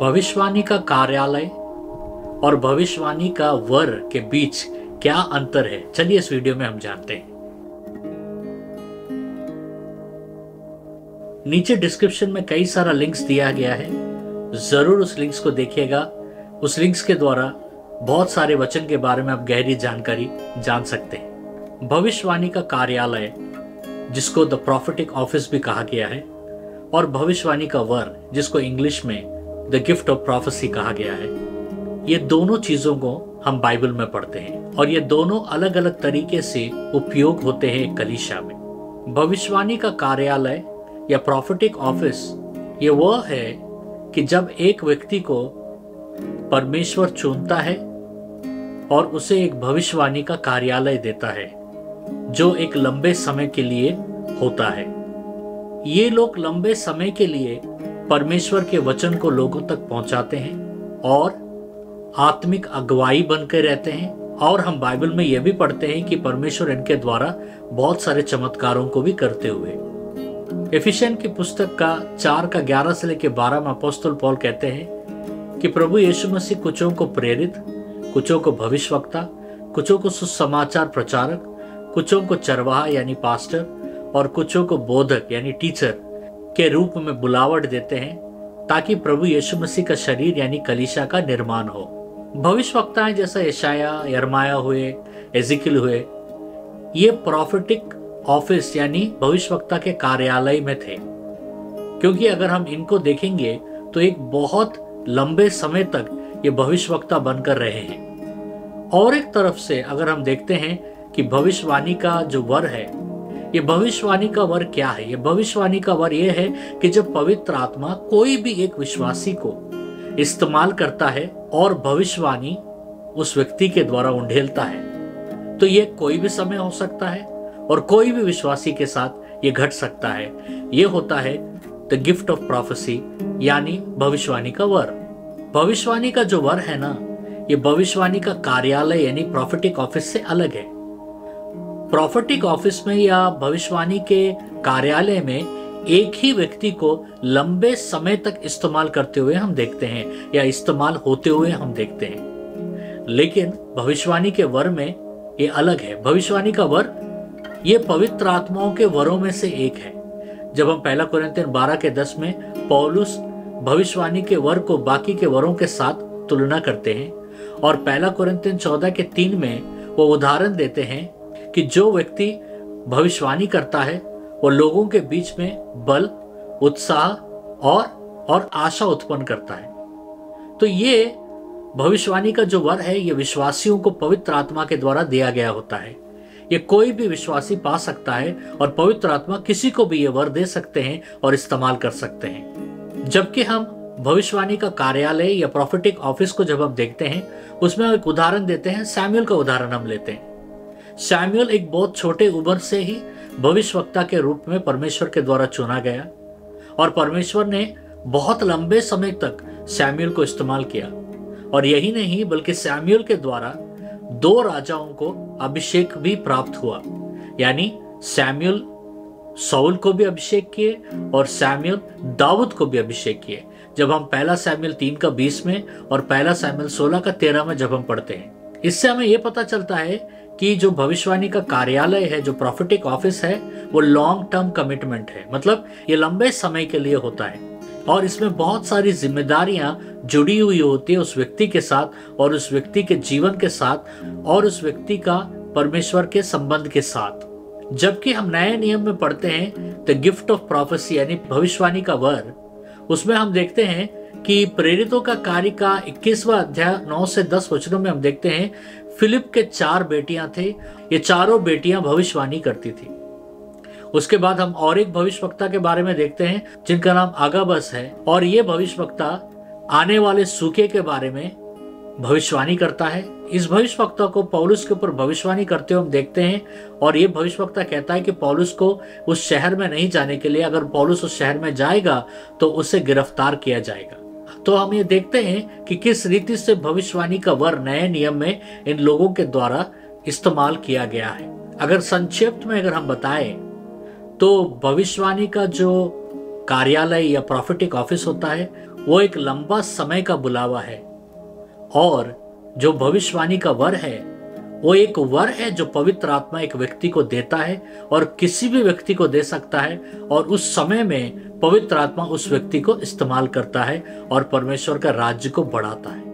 भविष्यवाणी का कार्यालय और भविष्यवाणी का वर के बीच क्या अंतर है, चलिए इस वीडियो में हम जानते हैं। नीचे डिस्क्रिप्शन में कई सारा लिंक्स दिया गया है, जरूर उस लिंक्स को देखिएगा। उस लिंक्स के द्वारा बहुत सारे वचन के बारे में आप गहरी जानकारी जान सकते हैं। भविष्यवाणी का कार्यालय, जिसको द प्रॉफिटिक ऑफिस भी कहा गया है, और भविष्यवाणी का वर, जिसको इंग्लिश में द गिफ्ट ऑफ प्रोफेसी कहा गया है, ये दोनों चीजों को हम बाइबल में पढ़ते हैं और ये दोनों अलग अलग तरीके से उपयोग होते हैं कलीसिया में। भविष्यवाणी का कार्यालय या प्रॉफिटिक ऑफिस ये वो है कि जब एक व्यक्ति को परमेश्वर चुनता है और उसे एक भविष्यवाणी का कार्यालय देता है जो एक लंबे समय के लिए होता है। ये लोग लंबे समय के लिए परमेश्वर के वचन को लोगों तक पहुंचाते हैं और आत्मिक अगुवाई बनकर रहते हैं। और हम बाइबल में यह भी पढ़ते हैं कि परमेश्वर इनके द्वारा बहुत सारे चमत्कारों को भी करते हुए। एफिसियन की पुस्तक का 4:11 से लेकर 12 में अपोस्तल पॉल कहते हैं कि प्रभु यीशु मसीह कुछों को प्रेरित, कुछों को भविष्यवक्ता, कुछों को सुसमाचार प्रचारक, कुछों को चरवाहा यानी पास्टर और कुछों को बोधक यानी टीचर के रूप में बुलावट देते हैं ताकि प्रभु यीशु मसीह का शरीर यानी कलीसिया का निर्माण हो। भविष्यवक्ताएं जैसा यशायाह, यरमाया हुए, एजिकिल हुए, ये प्रॉफिटिक ऑफिस यानी भविष्यवक्ता के कार्यालय में थे, क्योंकि अगर हम इनको देखेंगे तो एक बहुत लंबे समय तक ये भविष्यवक्ता बनकर रहे हैं। और एक तरफ से अगर हम देखते हैं कि भविष्यवाणी का जो वर है, ये भविष्यवाणी का वर क्या है? ये भविष्यवाणी का वर यह है कि जब पवित्र आत्मा कोई भी एक विश्वासी को इस्तेमाल करता है और भविष्यवाणी उस व्यक्ति के द्वारा उंडेलता है, तो ये कोई भी समय हो सकता है और कोई भी विश्वासी के साथ ये घट सकता है। ये होता है द गिफ्ट ऑफ प्रोफेसी यानी भविष्यवाणी का वर। भविष्यवाणी का जो वर है ना, ये भविष्यवाणी का कार्यालय यानी प्रॉफिटिक ऑफिस से अलग है। प्रॉफिटिक ऑफिस में या भविष्यवाणी के कार्यालय में एक ही व्यक्ति को लंबे समय तक इस्तेमाल करते हुए हम देखते हैं या इस्तेमाल होते हुए हम देखते हैं, लेकिन भविष्यवाणी के वर में ये अलग है। भविष्यवाणी का वर ये पवित्र आत्माओं के वरों में से एक है। जब हम 1 कोरिन्थियन 12:10 में पौलुस भविष्यवाणी के वर को बाकी के वरों के साथ तुलना करते हैं और 1 कोरिन्थियन 14:3 में वो उदाहरण देते हैं कि जो व्यक्ति भविष्यवाणी करता है वो लोगों के बीच में बल, उत्साह और आशा उत्पन्न करता है। तो ये भविष्यवाणी का जो वर है, ये विश्वासियों को पवित्र आत्मा के द्वारा दिया गया होता है। ये कोई भी विश्वासी पा सकता है और पवित्र आत्मा किसी को भी ये वर दे सकते हैं और इस्तेमाल कर सकते हैं। जबकि हम भविष्यवाणी का कार्यालय या प्रॉफिटिक ऑफिस को जब हम देखते हैं, उसमें हम एक उदाहरण देते हैं, सैमुएल का उदाहरण हम लेते हैं। सैमुएल एक बहुत छोटे उम्र से ही भविष्यवक्ता के रूप में परमेश्वर के द्वारा चुना गया और परमेश्वर ने बहुत लंबे समय तक सैमुएल को इस्तेमाल किया। और यही नहीं बल्कि सैमुएल के द्वारा 2 राजाओं को अभिषेक भी प्राप्त हुआ, यानी सैमुएल शाऊल को भी अभिषेक किए और सैमुएल दाऊद को भी अभिषेक किए। जब हम 1 सैमुएल 3:20 में और 1 सैमुएल 16:13 में जब हम पढ़ते हैं, इससे हमें यह पता चलता है कि जो भविष्यवाणी का कार्यालय है, जो प्रॉफिटिक ऑफिस है, वो लॉन्ग टर्म कमिटमेंट है, मतलब ये लंबे समय के लिए होता है और इसमें बहुत सारी जिम्मेदारियां जुड़ी हुई होती है उस व्यक्ति के साथ और उस व्यक्ति के जीवन के साथ और उस व्यक्ति का परमेश्वर के संबंध के साथ। जबकि हम नए नियम में पढ़ते हैं द गिफ्ट ऑफ प्रोफेसी यानी भविष्यवाणी का वर, उसमें हम देखते हैं कि प्रेरितों का कार्य का 21वां अध्याय 9 से 10 वचनों में हम देखते हैं फिलिप के 4 बेटियां थे। ये चारों बेटियां भविष्यवाणी करती थी। उसके बाद हम और एक भविष्यवक्ता के बारे में देखते हैं जिनका नाम आगाबस है और ये भविष्यवक्ता आने वाले सूखे के बारे में भविष्यवाणी करता है। इस भविष्यवक्ता को पौलुस के ऊपर भविष्यवाणी करते हुए हम देखते हैं और ये भविष्यवक्ता कहता है कि पौलुस को उस शहर में नहीं जाने के लिए, अगर पौलुस उस शहर में जाएगा तो उसे गिरफ्तार किया जाएगा। तो हम ये देखते हैं कि किस रीति से भविष्यवाणी का वर नए नियम में इन लोगों के द्वारा इस्तेमाल किया गया है। अगर संक्षिप्त में अगर हम बताएं तो भविष्यवाणी का जो कार्यालय या प्रॉफिटिक ऑफिस होता है वो एक लंबा समय का बुलावा है, और जो भविष्यवाणी का वर है वो एक वर है जो पवित्र आत्मा एक व्यक्ति को देता है और किसी भी व्यक्ति को दे सकता है, और उस समय में पवित्र आत्मा उस व्यक्ति को इस्तेमाल करता है और परमेश्वर का राज्य को बढ़ाता है।